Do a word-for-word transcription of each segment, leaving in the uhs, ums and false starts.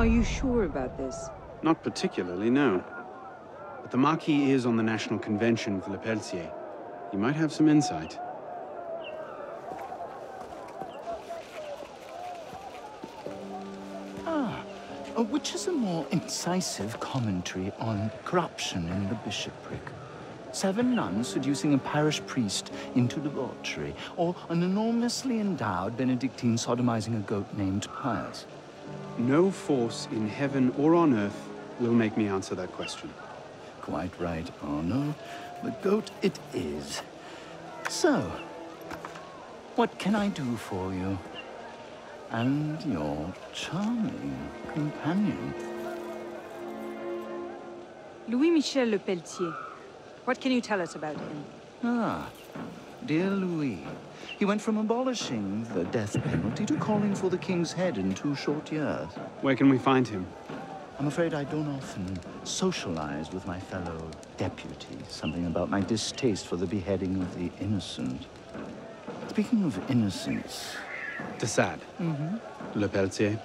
Are you sure about this? Not particularly, no. But the Marquis is on the National Convention for Le Peletier. You might have some insight. Ah, which is a more incisive commentary on corruption in the bishopric. Seven nuns seducing a parish priest into debauchery, or an enormously endowed Benedictine sodomizing a goat named Pius. No force in heaven or on earth will make me answer that question. Quite right, Arno. The goat it is. So, what can I do for you? And your charming companion? Louis-Michel le Peletier. What can you tell us about him? Ah, dear Louis. He went from abolishing the death penalty to calling for the king's head in two short years. Where can we find him? I'm afraid I don't often socialize with my fellow deputies. Something about my distaste for the beheading of the innocent. Speaking of innocence... De Sade. Mm-hmm. Le Peletier.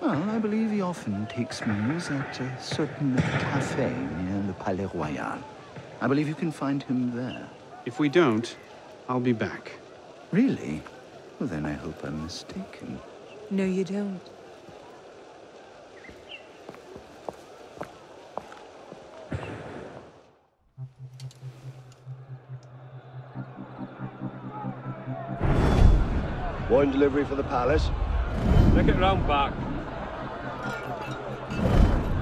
Well, I believe he often takes meals at a certain cafe near the Palais Royal. I believe you can find him there. If we don't, I'll be back. Really? Well, then I hope I'm mistaken. No, you don't. Wine delivery for the palace. Make it round back.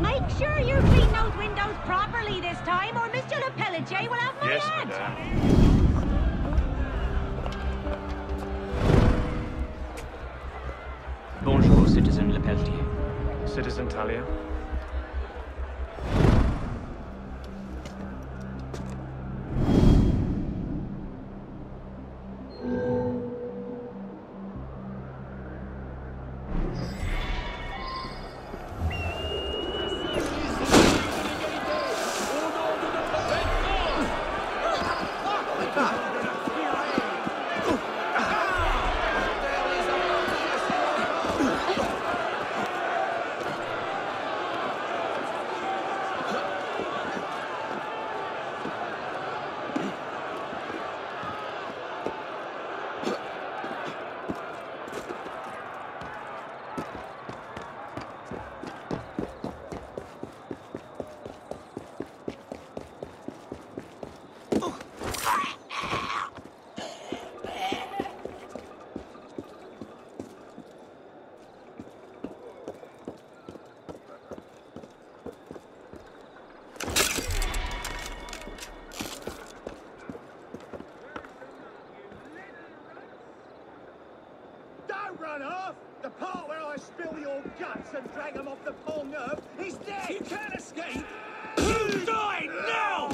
Make sure you clean those windows properly this time, or Mister Le Peletier will have my yes, head. Madame. Bonjour, Citizen Le Peletier. Citizen Talia. Run off! The part where I spill your guts and drag him off the poor nerve, he's dead! You can't escape! You die now!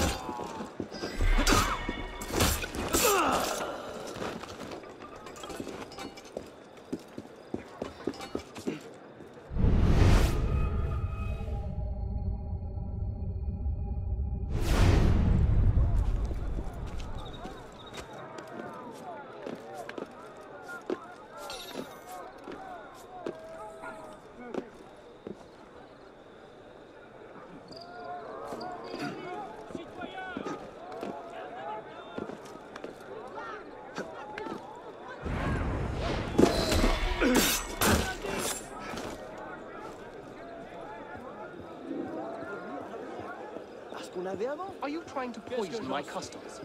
Are you trying to poison my customers?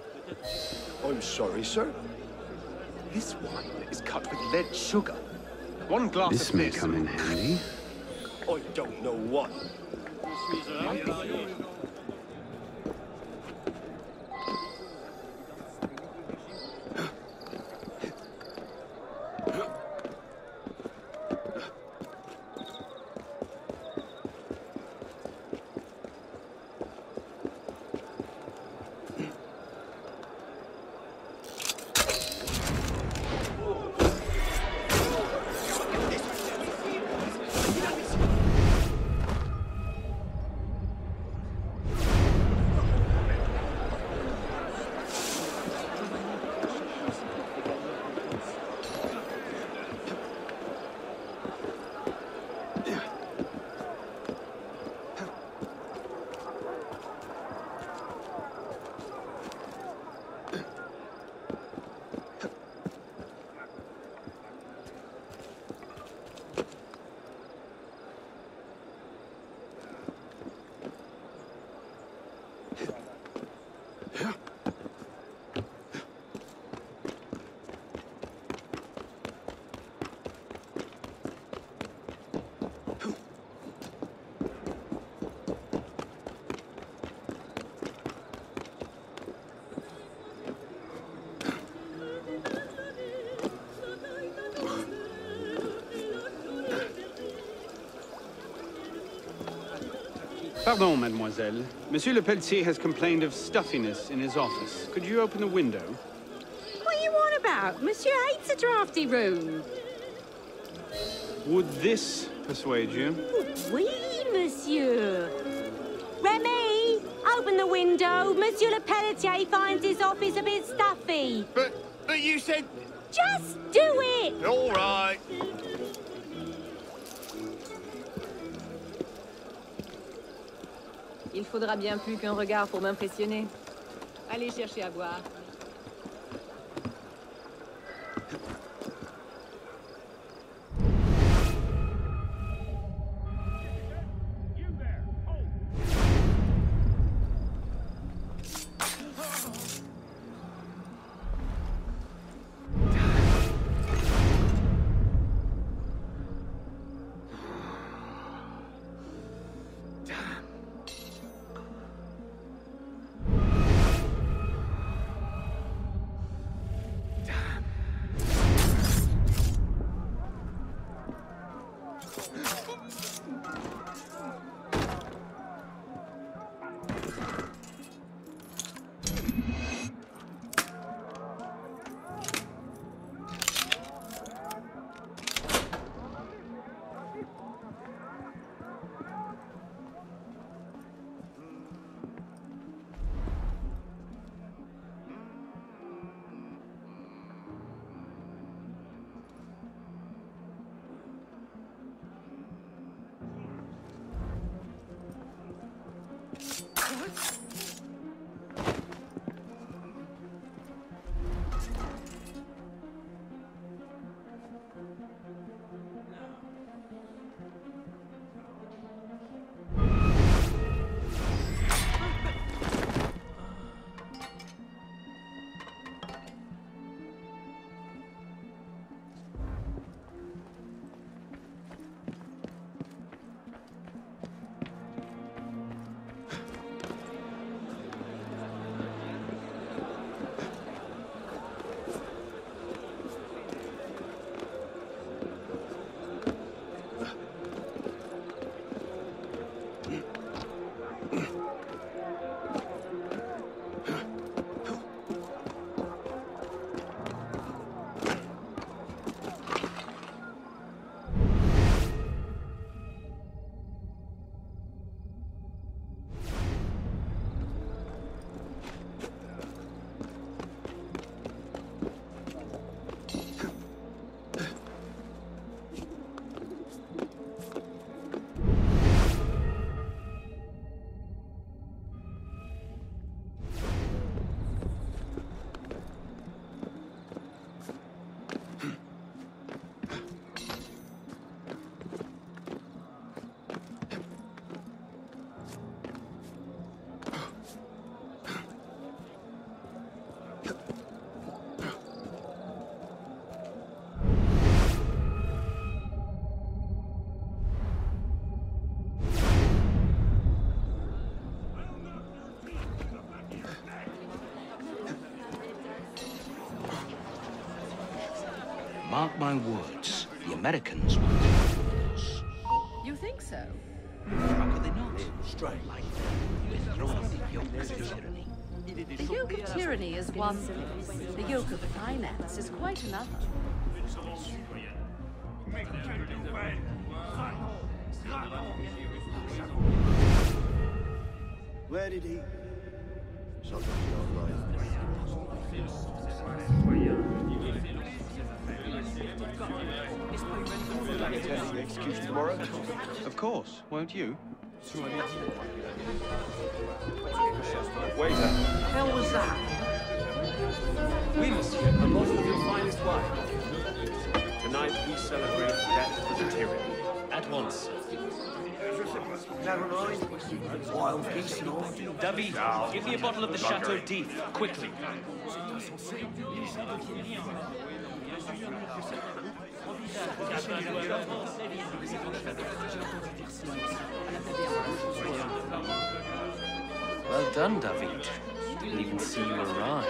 I'm sorry, sir. This wine is cut with lead sugar. One glass this of this may come in handy. I don't know what. Pardon, mademoiselle. Monsieur Le Peletier has complained of stuffiness in his office. Could you open the window? What are you on about? Monsieur hates a drafty room. Would this persuade you? Oui, monsieur. Remy, open the window. Monsieur Le Peletier finds his office a bit stuffy. But, but you said... Just do it! All right. Il faudra bien plus qu'un regard pour m'impressionner. Allez chercher à boire. Mark my words, the Americans will do this. You think so? How could they not? Straight like that. They're thrown off the yoke of tyranny. The yoke of tyranny is one thing. The yoke of finance is quite another. Where did he? Excuse tomorrow? Of course, won't you? Waiter. Hell was that? We, monsieur, are not of your finest wine. Tonight we celebrate death for the tyranny. At once. Wild geese and all. David, give me a bottle of the Château d'If, quickly. Well done, David. Didn't even see you arrive.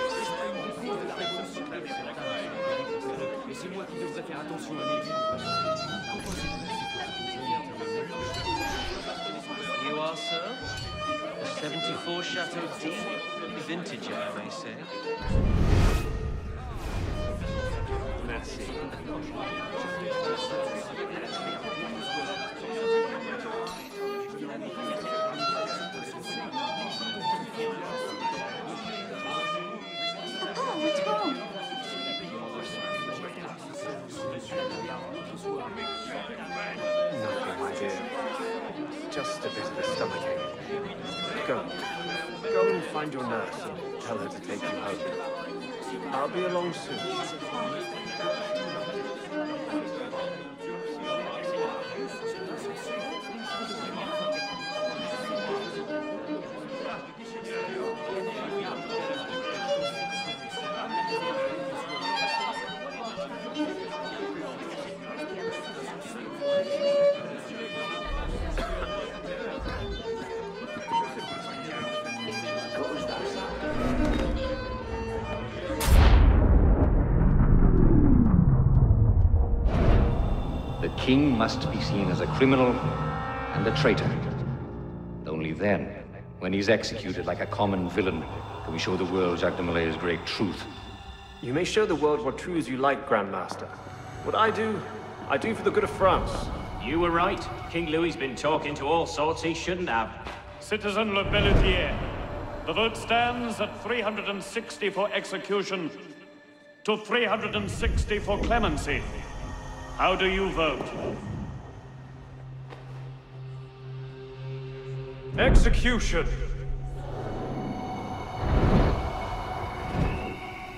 Mais c'est moi qui devrais faire attention à mes. You are, sir? A seventy-four Chateau d'If? Vintage, I may say. Merci. Oh, what's wrong? Nothing, my dear. Just a bit of a stomachache. Go. Go and find your nurse and tell her to take you home. I'll be along soon. The king must be seen as a criminal and a traitor. Only then, when he's executed like a common villain, can we show the world Jacques de Malay's great truth. You may show the world what truths you like, Grand Master. What I do, I do for the good of France. You were right. King Louis's been talking to all sorts he shouldn't have. Citizen Le Peletier, the vote stands at three hundred sixty for execution to three hundred sixty for clemency. How do you vote? Execution!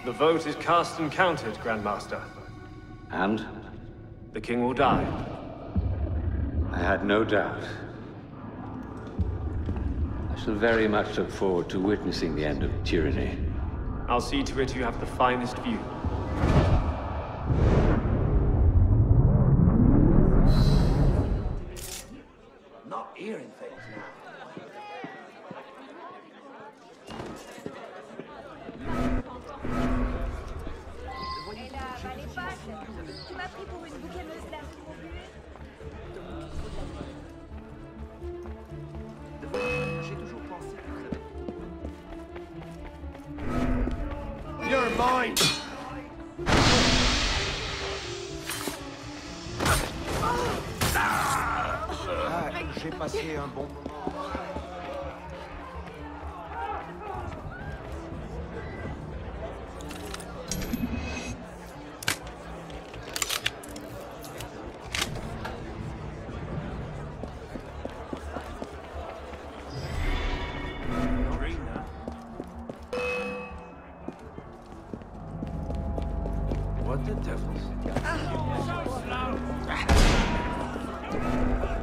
The vote is cast and counted, Grand Master. And? The king will die. I had no doubt. I shall very much look forward to witnessing the end of tyranny. I'll see to it you have the finest view. Hearing things now. You're mine. J'ai passé un bon moment. What the devil? Ah.